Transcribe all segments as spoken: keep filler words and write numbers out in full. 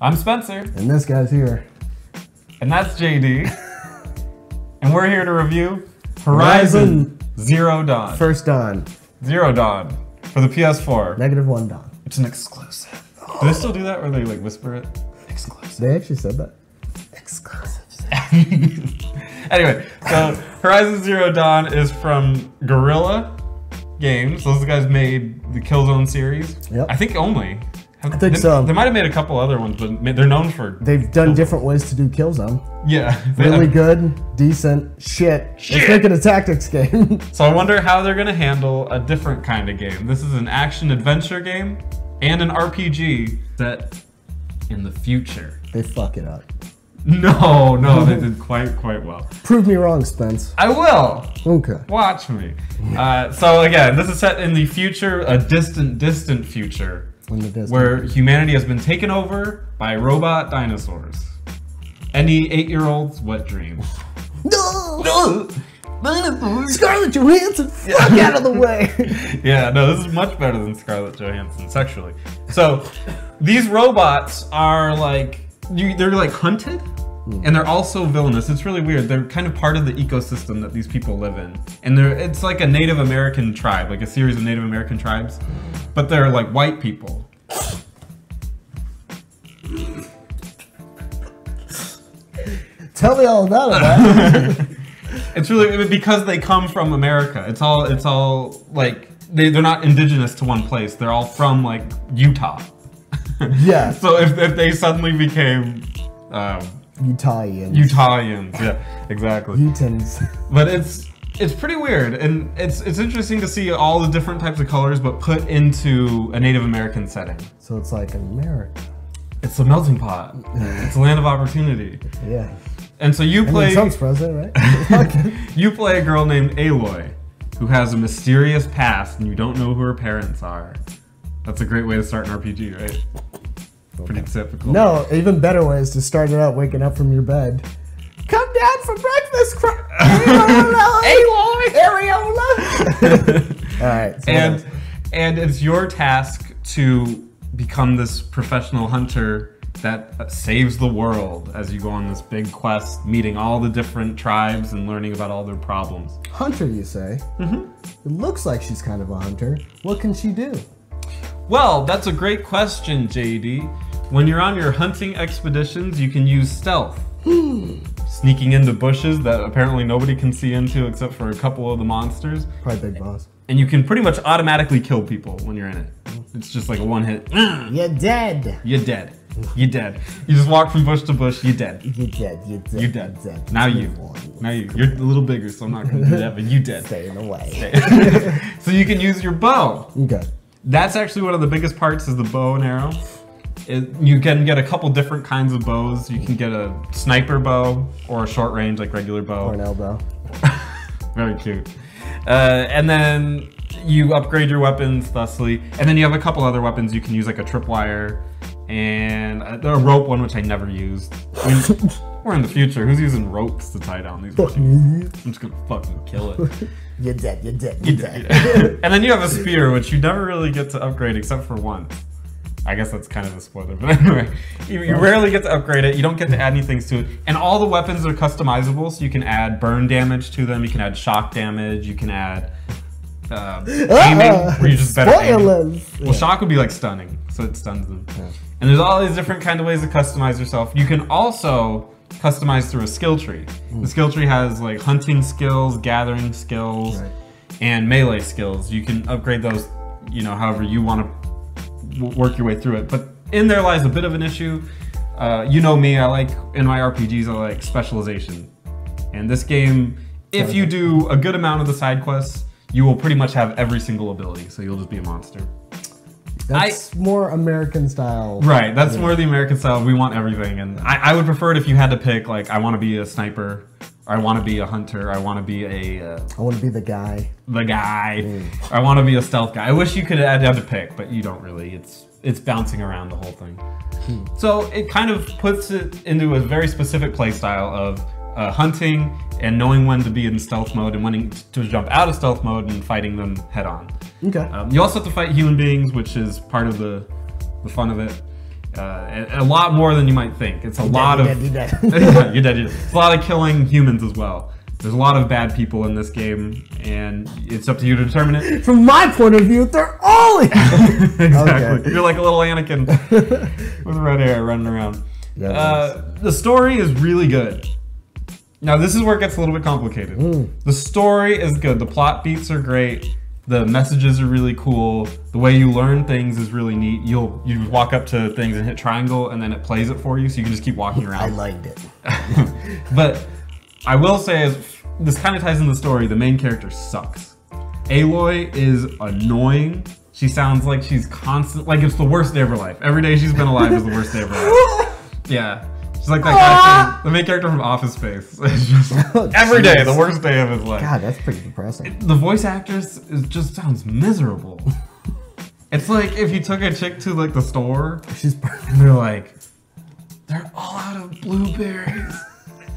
I'm Spencer. And this guy's here. And that's J D. And we're here to review Horizon Zero Dawn. First Dawn. Zero Dawn. For the P S four. Negative one Dawn. It's an exclusive. Oh. Do they still do that or they like whisper it? Exclusive. They actually said that. Exclusive. Anyway, so Horizon Zero Dawn is from Guerrilla Games. Those guys made the Killzone series. Yep. I think only. I think they, so. They might have made a couple other ones, but they're known for. They've done Killzone. Different ways to do Killzone. Yeah. Really good, decent, shit. shit. It's making a tactics game. So I wonder how they're going to handle a different kind of game. This is an action adventure game and an R P G set in the future. They fuck it up. No, no, they did quite, quite well. Prove me wrong, Spence. I will. Okay. Watch me. Uh, so again, this is set in the future, a distant, distant future, in the distant where future. humanity has been taken over by robot dinosaurs. Any eight-year-old's wet dream. No, no, dinosaurs. Scarlett Johansson, fuck out of the way. Yeah, no, this is much better than Scarlett Johansson sexually. So these robots are like. You, they're like hunted, and they're also villainous. It's really weird. They're kind of part of the ecosystem that these people live in, and they're it's like a Native American tribe, like a series of Native American tribes, but they're like white people. Tell me all about it. Man. It's really because they come from America. It's all it's all like they they're not indigenous to one place. They're all from like Utah. Yeah. So if, if they suddenly became um, Utahians. Utahians, yeah, exactly. Utahns. But it's it's pretty weird, and it's it's interesting to see all the different types of colors, but put into a Native American setting. So it's like America. It's a melting pot. It's a land of opportunity. Yeah. And so you play. Trump's president, right? You play a girl named Aloy, who has a mysterious past, and you don't know who her parents are. That's a great way to start an R P G, right? Pretty typical. No, even better way is to start it out waking up from your bed. Come down for breakfast, Areola! Aloy! Areola! Alright. So and, and it's your task to become this professional hunter that saves the world as you go on this big quest, meeting all the different tribes and learning about all their problems. Hunter, you say? Mm-hmm. It looks like she's kind of a hunter. What can she do? Well, that's a great question, J D. When you're on your hunting expeditions, you can use stealth. Sneaking into bushes that apparently nobody can see into except for a couple of the monsters. Probably Big Boss. And you can pretty much automatically kill people when you're in it. It's just like a one hit. You're dead. You're dead. You're dead. You just walk from bush to bush, you're dead. You're dead. You're dead. You're dead. You're dead. Now you. Now you. You're a little bigger, so I'm not going to do that, but you're dead. Stay in the way. So you can use your bow. Okay. That's actually one of the biggest parts is the bow and arrow. It, you can get a couple different kinds of bows. You can get a sniper bow or a short range like regular bow. Or an elbow. Very cute. Uh, and then you upgrade your weapons thusly. And then you have a couple other weapons you can use like a tripwire and a, a rope one which I never used. I mean, we're in the future. Who's using ropes to tie down these machines? I'm just gonna fucking kill it. You're dead, you're dead, you're dead. And then you have a spear, which you never really get to upgrade except for once. I guess that's kind of a spoiler, but anyway. You, you rarely get to upgrade it, you don't get to add any things to it. And all the weapons are customizable, so you can add burn damage to them, you can add shock damage, you can add uh, aiming, uh, where you just better aiming. Well, shock would be like stunning, so it stuns them. Yeah. And there's all these different kind of ways to customize yourself. You can also customized through a skill tree. The skill tree has like hunting skills, gathering skills, right. and melee skills. You can upgrade those, you know, however you want to work your way through it. But in there lies a bit of an issue. Uh, you know me, I like, in my R P Gs, I like specialization. And this game, if you do a good amount of the side quests, you will pretty much have every single ability. So you'll just be a monster. That's I, more American style. Right, that's yeah. more the American style. We want everything. And I, I would prefer it if you had to pick, like, I want to be a sniper, or I want to be a hunter, or I want to be a... Uh, I want to be the guy. The guy. Mm. I want to be a stealth guy. I wish you could have to pick, but you don't really. It's it's bouncing around the whole thing. Hmm. So it kind of puts it into a very specific play style of uh, hunting and knowing when to be in stealth mode and when to jump out of stealth mode and fighting them head on. Okay. Um, you also have to fight human beings, which is part of the, the fun of it. Uh, and a lot more than you might think. It's a you're lot dead, of dead, dead. yeah, you're dead, you're dead. It's a lot of killing humans as well. There's a lot of bad people in this game, and it's up to you to determine it. From my point of view, they're all evil. Exactly. Okay. You're like a little Anakin with red hair running around. Yeah, uh, the story is really good. Now, this is where it gets a little bit complicated. Mm. The story is good. The plot beats are great. The messages are really cool. The way you learn things is really neat. You'll you walk up to things and hit triangle, and then it plays it for you, so you can just keep walking around. I liked it. But I will say, is this kind of ties in the story, the main character sucks. Aloy is annoying. She sounds like she's constant, like it's the worst day of her life. Every day she's been alive is the worst day of her life. Yeah. She's like that guy from, the main character from Office Space. Just, oh, every day, the worst day of his life. God, that's pretty depressing. It, the voice actress is, just sounds miserable. It's like if you took a chick to like the store, she's and they're like, they're all out of blueberries.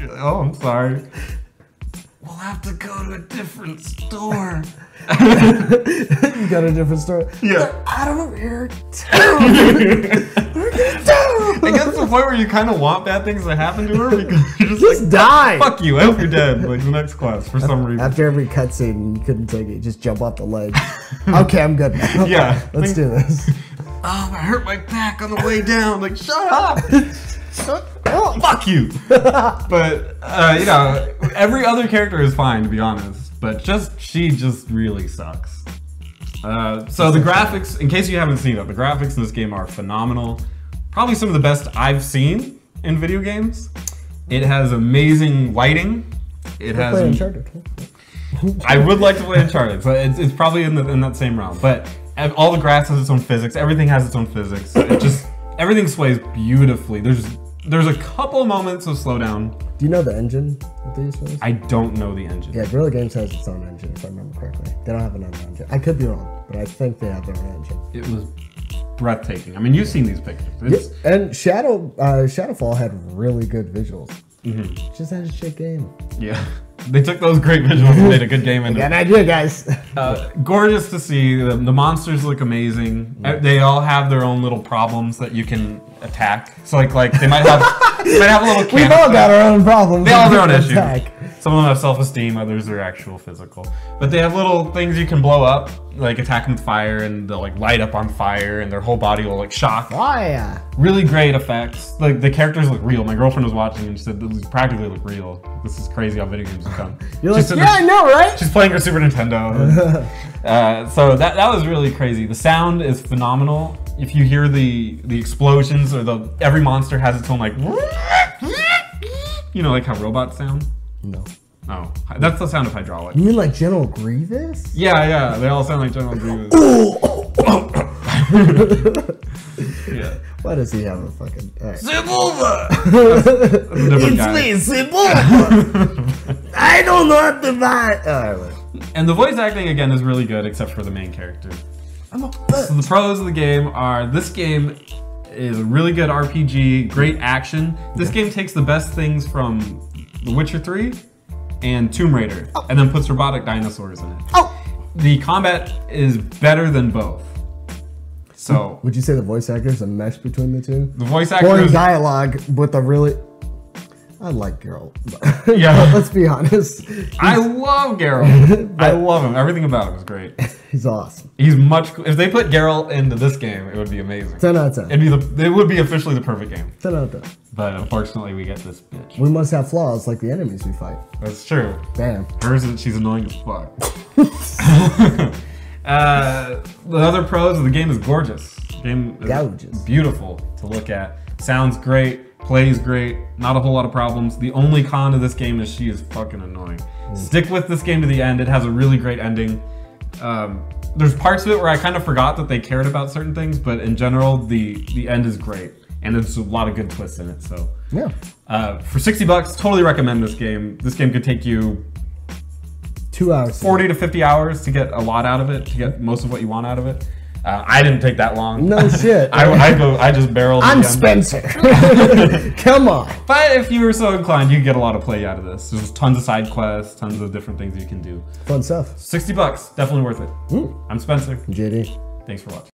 You're like, oh, I'm sorry. We'll have to go to a different store. You got a different store? Yeah. Out of here too. It gets to the point where you kind of want bad things to happen to her because you're just, just like, die. Fuck you, I hope you're dead. Like the next class for after, some reason. After every cutscene, you couldn't take it. Just jump off the ledge. Okay, I'm good now. Yeah. Right, let's do this. Oh, I hurt my back on the way down. Like, shut up. Shut up. Fuck you. But, uh, you know, every other character is fine, to be honest. But just, she just really sucks. Uh, so the graphics, in case you haven't seen it, the graphics in this game are phenomenal. Probably some of the best I've seen in video games. It has amazing lighting. It I'll has. Play Uncharted. I would like to play Uncharted, so it's, it's probably in, the, in that same realm. But all the grass has its own physics. Everything has its own physics. It just everything sways beautifully. There's there's a couple moments of slowdown. Do you know the engine that they use for this? I don't know the engine. Yeah, Guerrilla Games has its own engine, if I remember correctly. They don't have another engine. I could be wrong, but I think they have their own engine. It was breathtaking. I mean, you've seen these pictures. It's yeah, and Shadow uh, Shadowfall had really good visuals. Mm-hmm. Just had a shit game. Yeah, they took those great visuals and made a good game. And got an idea, guys. Uh, gorgeous to see. The, the monsters look amazing. Yeah. They all have their own little problems that you can attack. So like, like they might have, they might have a little. We've all got our own problems. They all have their own issues. Attack. Some of them have self-esteem, others are actual physical. But they have little things you can blow up, like attack them with fire, and they'll like light up on fire, and their whole body will like shock. Fire! Really great effects. Like the characters look real. My girlfriend was watching and she said these practically look real. This is crazy how video games have come. You're like, yeah, I know, right? She's playing her Super Nintendo. uh, so that that was really crazy. The sound is phenomenal. If you hear the the explosions or the every monster has its own like, you know, like how robots sound. No. Oh, that's the sound of hydraulic. You mean like General Grievous? Yeah, yeah, they all sound like General Grievous. Yeah. Why does he have a fucking... Right. Zip over! That's, that's it's guy. Me, zip over! I don't know how to buy... Oh, right. And the voice acting, again, is really good, except for the main character. I'm a bitch. So the pros of the game are, this game is a really good R P G, great action. This yeah. game takes the best things from The Witcher three and Tomb Raider, oh. and then puts robotic dinosaurs in it. Oh! The combat is better than both. So would you say the voice actor is a mesh between the two? The voice actor is dialogue with a really. I like Geralt. But yeah, let's be honest. He's... I love Geralt. I love him. Everything about him is great. He's awesome. He's much. If they put Geralt into this game, it would be amazing. Ten out of ten. It'd be the. It would be officially the perfect game. Ten out of ten. But unfortunately, we get this bitch. We must have flaws like the enemies we fight. That's true. Damn. Hers is she's annoying as fuck. uh, the other pros of the game is gorgeous. The game is gorgeous. Beautiful to look at. Sounds great. Plays great, not a whole lot of problems. The only con of this game is she is fucking annoying. Mm. Stick with this game to the end. It has a really great ending. Um, there's parts of it where I kind of forgot that they cared about certain things, but in general, the, the end is great. And there's a lot of good twists in it, so. Yeah. Uh, for sixty bucks, totally recommend this game. This game could take you two hours. forty to fifty hours to get a lot out of it, to get most of what you want out of it. Uh, I didn't take that long. No shit. I, I go. I just barreled. I'm Spencer. Come on. But if you were so inclined, you could get a lot of play out of this. There's tons of side quests, tons of different things you can do. Fun stuff. sixty bucks, definitely worth it. Mm. I'm Spencer. J D. Thanks for watching.